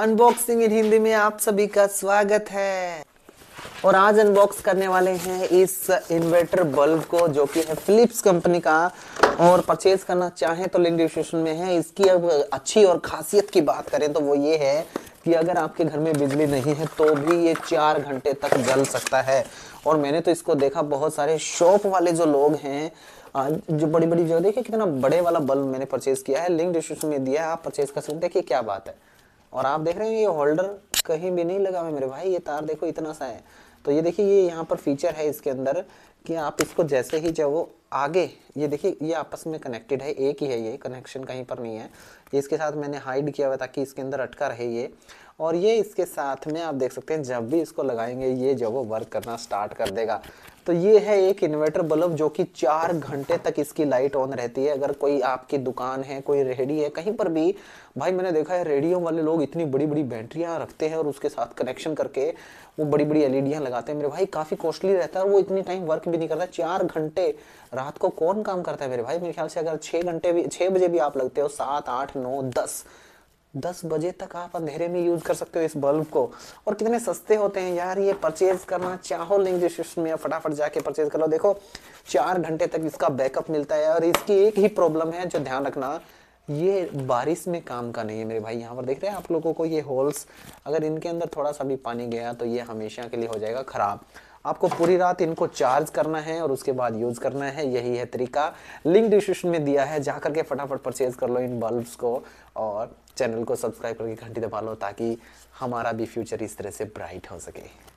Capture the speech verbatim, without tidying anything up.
Unboxing इन हिंदी में आप सभी का स्वागत है। और आज अनबॉक्स करने वाले हैं इस इन्वर्टर बल्ब को, जो कि है फिलिप्स कंपनी का। और परचेज करना चाहें तो लिंक डिस्क्रिप्शन में है। इसकी अब अच्छी और खासियत की बात करें तो वो ये है कि अगर आपके घर में बिजली नहीं है तो भी ये चार घंटे तक जल सकता है। और मैंने तो इसको देखा, बहुत सारे शॉप वाले जो लोग हैं, जो बड़ी बड़ी जो देखिए कितना बड़े वाला बल्ब मैंने परचेज किया है, लिंक डिस्क्रिप्शन में दिया है, आप परचेज कर सकते हैं। देखिए क्या बात है। और आप देख रहे हैं ये होल्डर कहीं भी नहीं लगा है मेरे भाई, ये तार देखो इतना सा है। तो ये देखिए ये यहाँ पर फीचर है इसके अंदर कि आप इसको जैसे ही जब वो आगे, ये देखिए ये आपस में कनेक्टेड है, एक ही है, ये कनेक्शन कहीं पर नहीं है। इसके साथ मैंने हाइड किया हुआ ताकि इसके अंदर अटका रहे ये। और ये इसके साथ में आप देख सकते हैं जब भी इसको लगाएंगे ये जो वो वर्क करना स्टार्ट कर देगा। तो ये है एक इन्वर्टर बल्ब जो कि चार घंटे तक इसकी लाइट ऑन रहती है। अगर कोई आपकी दुकान है, कोई रेहड़ी है, कहीं पर भी भाई मैंने देखा है रेडियो वाले लोग इतनी बड़ी बड़ी बैटरियाँ रखते हैं और उसके साथ कनेक्शन करके वो बड़ी बड़ी एलईडियाँ लगाते हैं मेरे भाई। काफ़ी कॉस्टली रहता है और वो इतनी टाइम वर्क भी नहीं करता। चार घंटे रात को कौन काम करता है मेरे भाई। मेरे ख्याल से अगर छः घंटे भी छः बजे भी आप लगते हो, सात आठ नौ दस दस बजे तक आप अंधेरे में यूज कर सकते हो इस बल्ब को। और कितने सस्ते होते हैं यार ये। परचेज करना चाहो लिंक डिस्क्रिप्शन में, फटाफट जाके परचेज कर लो। देखो चार घंटे तक इसका बैकअप मिलता है। और इसकी एक ही प्रॉब्लम है जो ध्यान रखना, ये बारिश में काम का नहीं है मेरे भाई। यहाँ पर देख रहे हैं आप लोगों को ये होल्स, अगर इनके अंदर थोड़ा सा भी पानी गया तो ये हमेशा के लिए हो जाएगा खराब। आपको पूरी रात इनको चार्ज करना है और उसके बाद यूज करना है। यही है तरीका, लिंक डिस्क्रिप्शन में दिया है, जा करके फटाफट परचेज कर लो इन बल्ब्स को। और चैनल को सब्सक्राइब करके घंटी दबा लो ताकि हमारा भी फ्यूचर इस तरह से ब्राइट हो सके।